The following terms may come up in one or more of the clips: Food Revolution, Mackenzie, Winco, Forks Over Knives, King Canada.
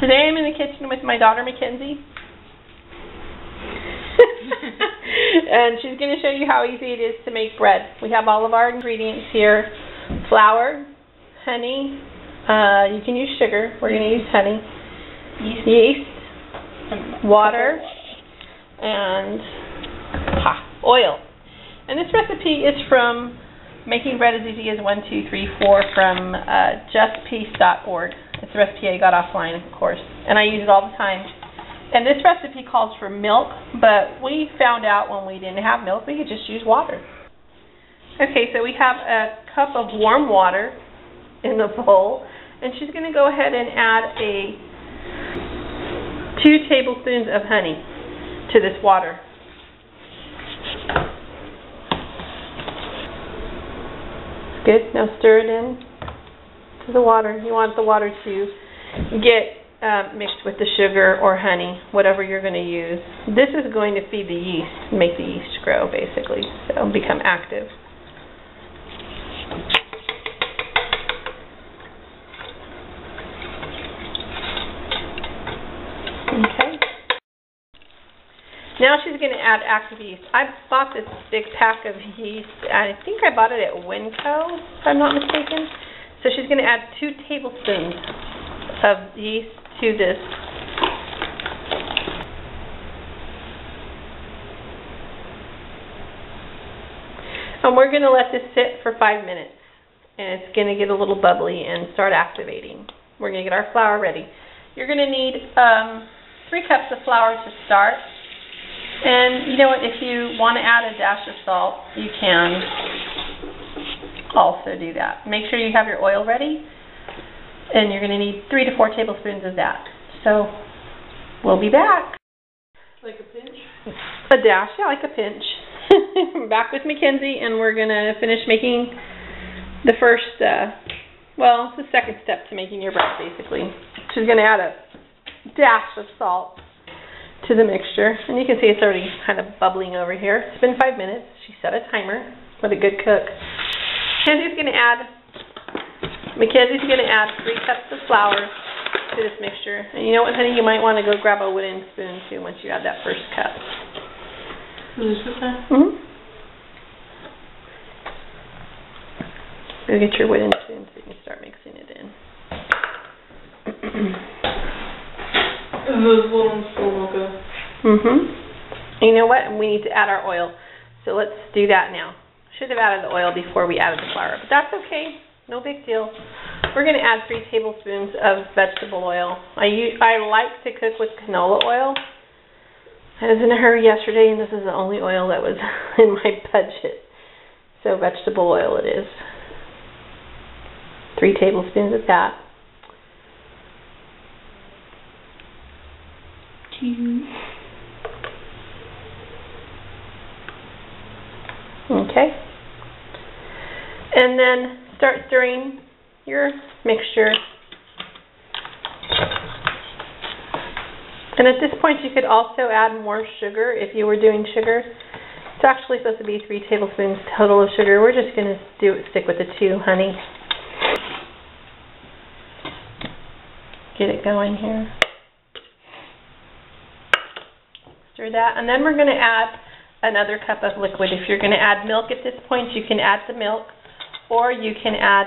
Today I'm in the kitchen with my daughter Mackenzie. And she's going to show you how easy it is to make bread. We have all of our ingredients here. Flour, honey, you can use sugar. We're going to use honey. Yeast, water, and oil. And this recipe is from Making Bread as Easy as 1234 from justpeace.org. It's a recipe I got offline, of course, and I use it all the time. And this recipe calls for milk, but we found out when we didn't have milk, we could just use water. Okay, so we have a cup of warm water in the bowl, and she's going to go ahead and add 2 tablespoons of honey to this water. Good. Now stir it in to the water. You want the water to get mixed with the sugar or honey, whatever you're going to use. This is going to feed the yeast, make the yeast grow, basically, so it'll become active. Okay. Now she's going to add active yeast. I bought this big pack of yeast. I think I bought it at Winco, if I'm not mistaken. So she's going to add 2 tablespoons of yeast to this. And we're going to let this sit for 5 minutes. And it's going to get a little bubbly and start activating. We're going to get our flour ready. You're going to need 3 cups of flour to start. And you know what, if you want to add a dash of salt, you can also do that. Make sure you have your oil ready, and you're going to need 3 to 4 tablespoons of that. So we'll be back. Like a pinch? A dash, yeah, like a pinch. Back with Mackenzie, and we're going to finish making the first, well, the second step to making your bread, basically. She's going to add a dash of salt to the mixture, and you can see it's already kind of bubbling over here. It's been 5 minutes. She set a timer. What a good cook. Mackenzie's going to add 3 cups of flour to this mixture. And you know what, honey? You might want to go grab a wooden spoon too once you add that first cup. Is this okay? Mm-hmm. Go get your wooden spoon so you can start mixing it in. Those little spoons will go. Mm-hmm. You know what? We need to add our oil. So let's do that now. Should have added the oil before we added the flour, but that's okay. No big deal. We're going to add 3 tablespoons of vegetable oil. I like to cook with canola oil. I was in a hurry yesterday, and this is the only oil that was in my budget. So vegetable oil it is. 3 tablespoons of that. Okay. And then start stirring your mixture. And at this point you could also add more sugar if you were doing sugar. It's actually supposed to be 3 tablespoons total of sugar. We're just going to stick with the 2 honey. Get it going here. That, and then we're going to add another cup of liquid. If you're going to add milk at this point, you can add the milk, or you can add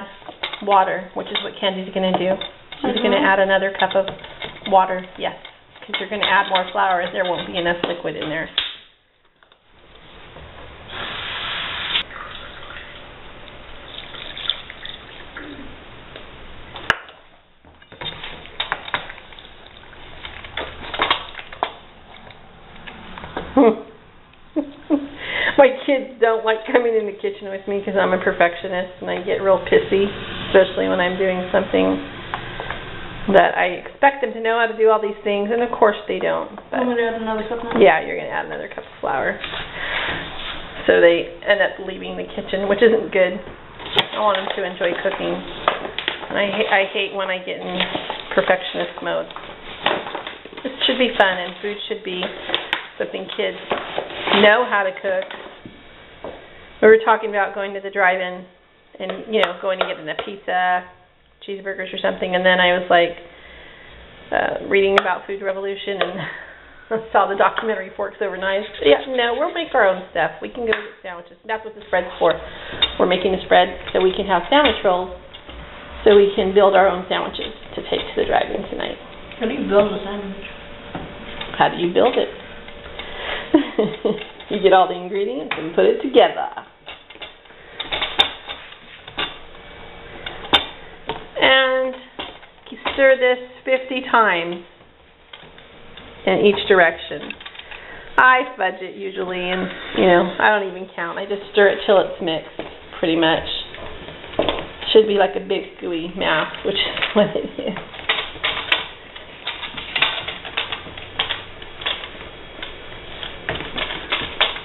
water, which is what Candy's going to do. She's going to add another cup of water, yes, because you're going to add more flour, and there won't be enough liquid in there. My kids don't like coming in the kitchen with me because I'm a perfectionist and I get real pissy, especially when I'm doing something that I expect them to know how to do all these things, and of course they don't. But I'm going to add another cup now? Yeah, you're going to add another cup of flour. So they end up leaving the kitchen, which isn't good. I want them to enjoy cooking. And I hate when I get in perfectionist mode. It should be fun, and food should be something kids know how to cook. We were talking about going to the drive-in and, you know, going to get a pizza, cheeseburgers or something, and then I was like, reading about Food Revolution and saw the documentary Forks Over Knives. Yeah, no, we'll make our own stuff. We can go get sandwiches. That's what the spread's for. We're making a spread so we can have sandwich rolls, so we can build our own sandwiches to take to the drive-in tonight. How do you build a sandwich? How do you build it? You get all the ingredients and put it together. And stir this 50 times in each direction. I fudge it usually, and, you know, I don't even count. I just stir it till it's mixed, pretty much. Should be like a big gooey mass, which is what it is.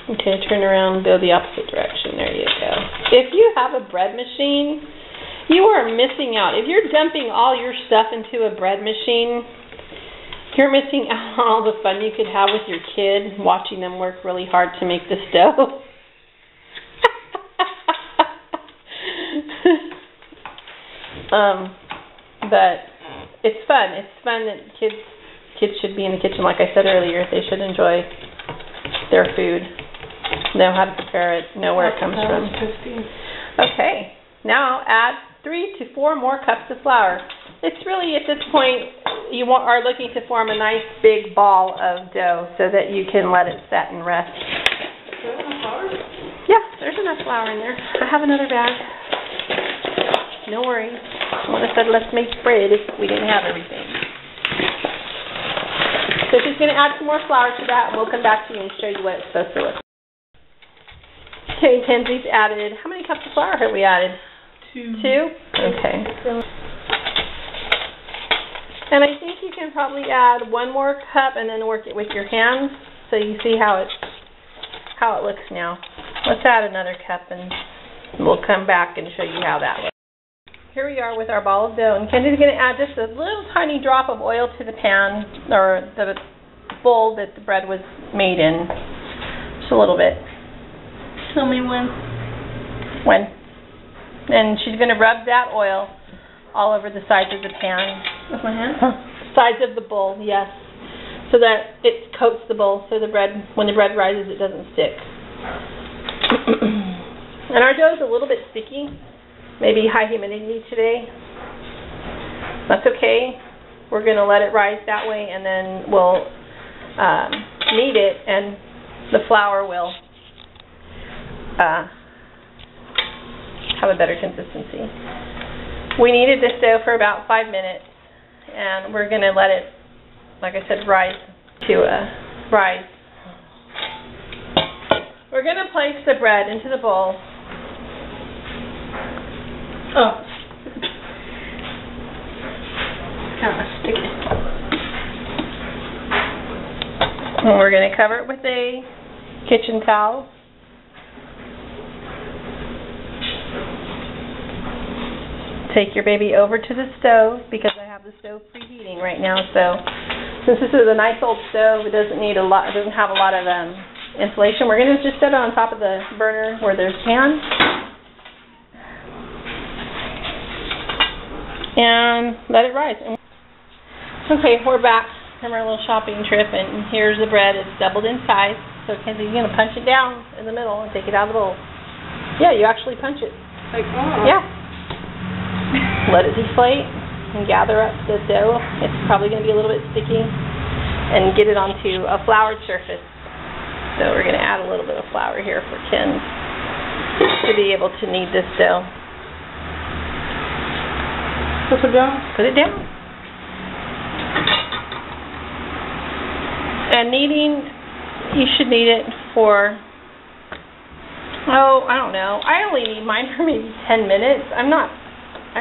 Okay, turn around, go the opposite direction. There you go. If you have a bread machine, you are missing out. If you're dumping all your stuff into a bread machine, you're missing out on all the fun you could have with your kid, watching them work really hard to make this dough. But it's fun. It's fun that kids should be in the kitchen. Like I said earlier, they should enjoy their food. Know how to prepare it, know where it comes from. Okay, now add 3 to 4 more cups of flour. It's really, at this point, you are looking to form a nice big ball of dough so that you can let it set and rest. Is there enough flour? Yeah, there's enough flour in there. I have another bag. No worries. When I said let's make bread, we didn't have everything. So she's going to add some more flour to that, and we'll come back to you and show you what it's supposed to look like. Okay, Kenzie's added, how many cups of flour have we added? Two? Okay. And I think you can probably add one more cup and then work it with your hands so you see how it looks now. Let's add another cup and we'll come back and show you how that looks. Here we are with our ball of dough, and Kenzie's going to add just a little tiny drop of oil to the pan or the bowl that the bread was made in. Just a little bit. Tell me when. When. And she's going to rub that oil all over the sides of the pan. With my hand? Sides of the bowl, yes. So that it coats the bowl so the bread, when the bread rises, it doesn't stick. And our dough is a little bit sticky. Maybe high humidity today. That's okay. We're going to let it rise that way, and then we'll knead it, and the flour will have a better consistency. We kneaded this dough for about 5 minutes, and we're going to let it, like I said, rise to rise. We're going to place the bread into the bowl. Oh, kind of sticky. And we're going to cover it with a kitchen towel. Take your baby over to the stove, because I have the stove preheating right now. So since this is a nice old stove, it doesn't need a lot. It doesn't have a lot of insulation. We're going to just set it on top of the burner where there's pan. And let it rise. Okay, we're back from our little shopping trip, and here's the bread. It's doubled in size. So Kenzie, you're going to punch it down in the middle and take it out of the bowl. Yeah, you actually punch it. Like, oh. Yeah. Let it deflate and gather up the dough. It's probably going to be a little bit sticky, and get it onto a floured surface. So we're going to add a little bit of flour here for Ken to be able to knead this dough. Put it down. Put it down. And kneading, you should knead it for, oh, I don't know. I only knead mine for maybe 10 minutes. I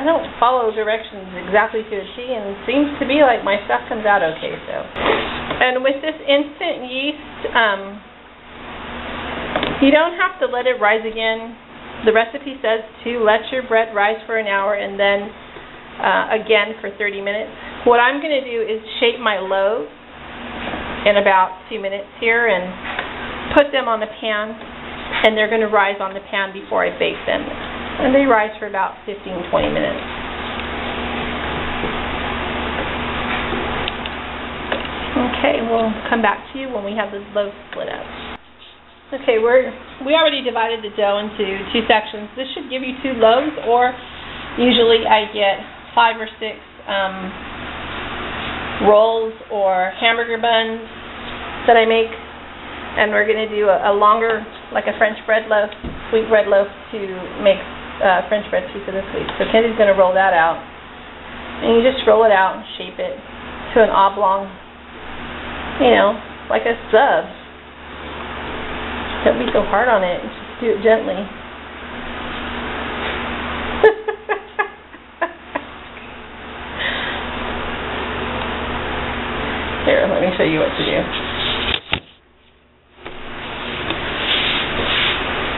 don't follow directions exactly to a T, and it seems to be like my stuff comes out okay. So, and with this instant yeast, you don't have to let it rise again. The recipe says to let your bread rise for an hour and then again for 30 minutes. What I'm going to do is shape my loaves in about 2 minutes here and put them on the pan, and they're going to rise on the pan before I bake them. And they rise for about 15-20 minutes. Okay, we'll come back to you when we have the loaves split up. Okay, we already divided the dough into two sections. This should give you two loaves, or usually I get 5 or 6 rolls or hamburger buns that I make, and we're going to do a longer, like a French bread loaf, sweet bread loaf, to make French bread pizza this week. So Kenzie's going to roll that out, and you just roll it out and shape it to an oblong, you know, like a sub. Don't be so hard on it, just do it gently. Here, let me show you what to do.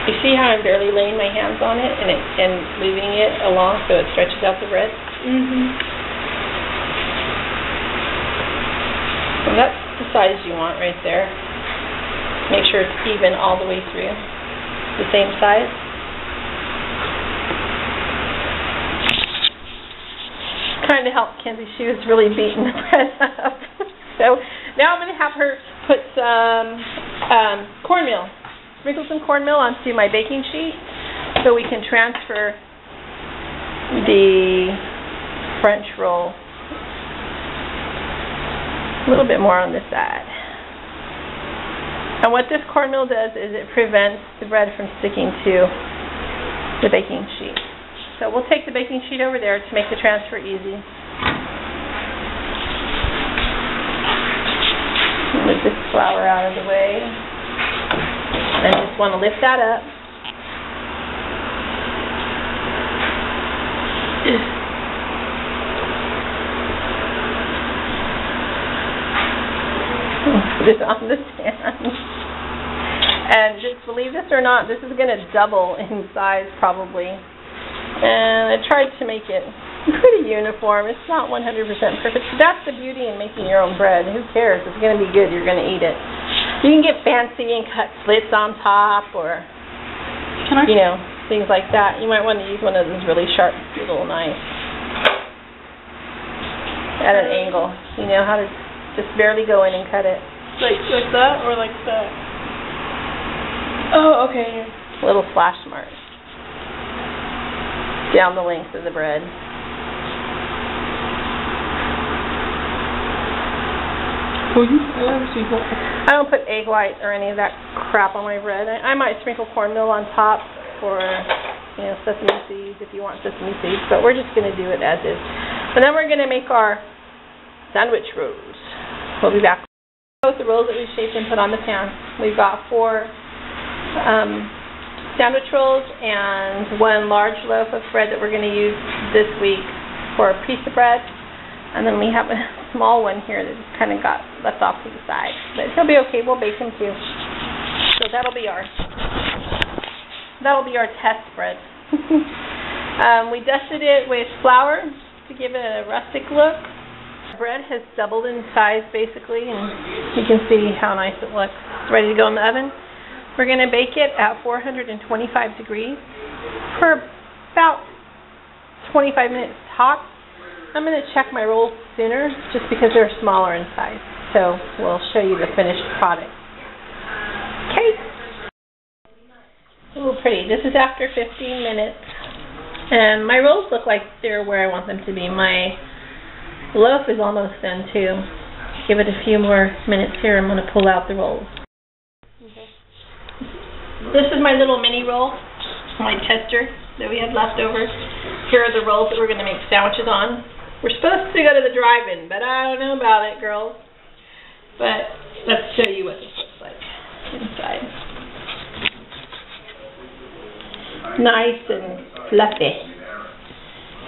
You see how I'm barely laying my hands on it and moving it along so it stretches out the bread? Mm-hmm. And that's the size you want right there. Make sure it's even all the way through. The same size. I'm trying to help Kenzie. She was really beating the bread up. So now I'm going to have her put some cornmeal, sprinkle some cornmeal onto my baking sheet so we can transfer the French roll a little bit more on this side. And what this cornmeal does is it prevents the bread from sticking to the baking sheet. So we'll take the baking sheet over there to make the transfer easy. Move this flour out of the way, and just want to lift that up. Put it on the stand. And just believe this or not, this is going to double in size probably. And I tried to make it pretty uniform. It's not 100% perfect. That's the beauty in making your own bread. Who cares? It's going to be good. You're going to eat it. You can get fancy and cut slits on top, or you know, things like that. You might want to use one of those really sharp little knives at an angle. You know how to just barely go in and cut it. Like that, or like that? Oh, okay. Little slash marks down the length of the bread. I don't put egg whites or any of that crap on my bread. I might sprinkle cornmeal on top, or you know, sesame seeds if you want sesame seeds, but we're just going to do it as is. And then we're going to make our sandwich rolls. We'll be back with the rolls that we shaped and put on the pan. We've got 4 sandwich rolls and 1 large loaf of bread that we're going to use this week for a piece of bread. And then we have a small one here that just kind of got left off to the side. But he'll be okay. We'll bake him too. So that'll be our test bread. We dusted it with flour to give it a rustic look. Bread has doubled in size basically, and you can see how nice it looks. It's ready to go in the oven. We're going to bake it at 425 degrees for about 25 minutes tops. I'm going to check my rolls sooner just because they're smaller in size, so we'll show you the finished product. Okay. Ooh, pretty. This is after 15 minutes, and my rolls look like they're where I want them to be. My loaf is almost done, too. Give it a few more minutes here. I'm going to pull out the rolls. Okay. This is my little mini roll, my tester that we had left over. Here are the rolls that we're going to make sandwiches on. We're supposed to go to the drive-in, but I don't know about it, girls. But let's show you what this looks like inside. Nice and fluffy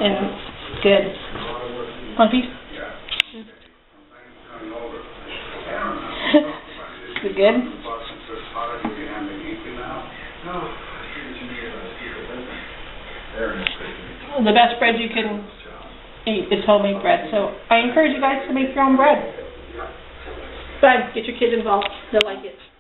and good. Want a piece? Is it good? The best bread you can eat is homemade bread, so I encourage you guys to make your own bread. Besides, get your kids involved, they'll like it.